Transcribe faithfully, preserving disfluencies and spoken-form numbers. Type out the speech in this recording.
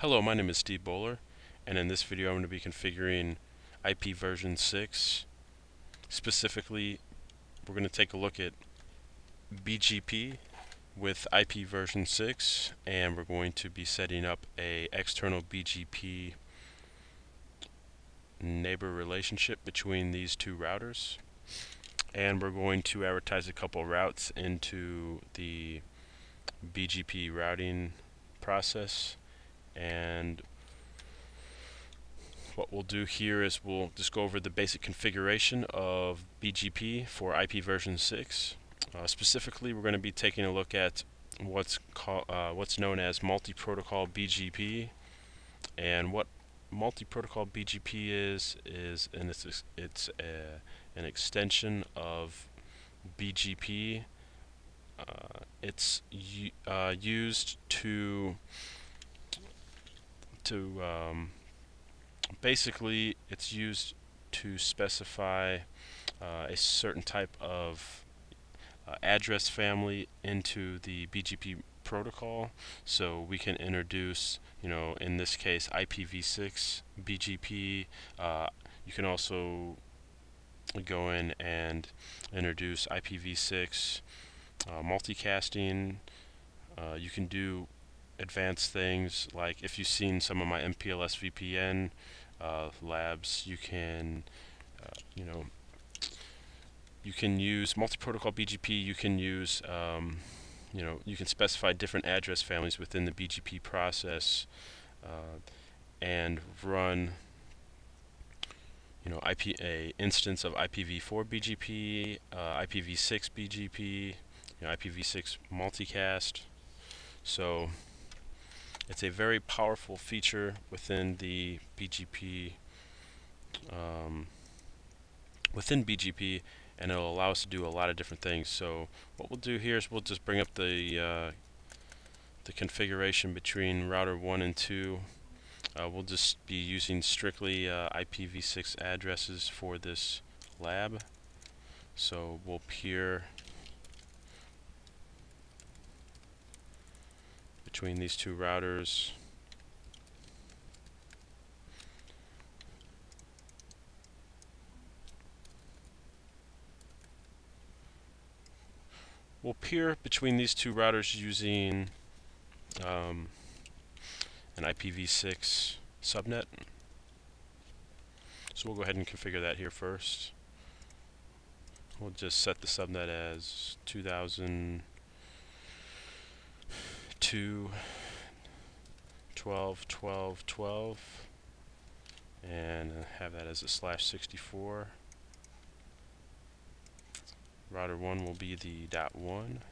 Hello, my name is Steve Bowler, and in this video I'm going to be configuring I P version six. Specifically, we're going to take a look at B G P with I P version six, and we're going to be setting up a external B G P neighbor relationship between these two routers, and we're going to advertise a couple routes into the B G P routing process. And what we'll do here is we'll just go over the basic configuration of B G P for I P version six. Uh, specifically, we're going to be taking a look at what's call, uh, what's known as multi-protocol B G P, and what multi-protocol B G P is is and it's it's a, an extension of B G P. Uh, it's uh, used to to um, basically it's used to specify uh, a certain type of uh, address family into the B G P protocol, so we can introduce, you know, in this case I P v six B G P. Uh, you can also go in and introduce I P v six uh, multicasting. Uh, you can do advanced things like, if you've seen some of my M P L S V P N uh, labs, you can uh, you know you can use multi-protocol B G P. You can use um, you know you can specify different address families within the B G P process uh, and run you know I P a instance of I P v four B G P, uh, I P v six B G P, you know, I P v six multicast. So it's a very powerful feature within the B G P, um, within B G P, and it'll allow us to do a lot of different things. So what we'll do here is we'll just bring up the uh, the configuration between router one and two. Uh, we'll just be using strictly uh, I P v six addresses for this lab. So we'll peer between these two routers, we'll peer between these two routers using um, an I P v six subnet. So we'll go ahead and configure that here first. We'll just set the subnet as two thousand twelve twelve twelve and have that as a slash sixty-four. Router one will be the dot one.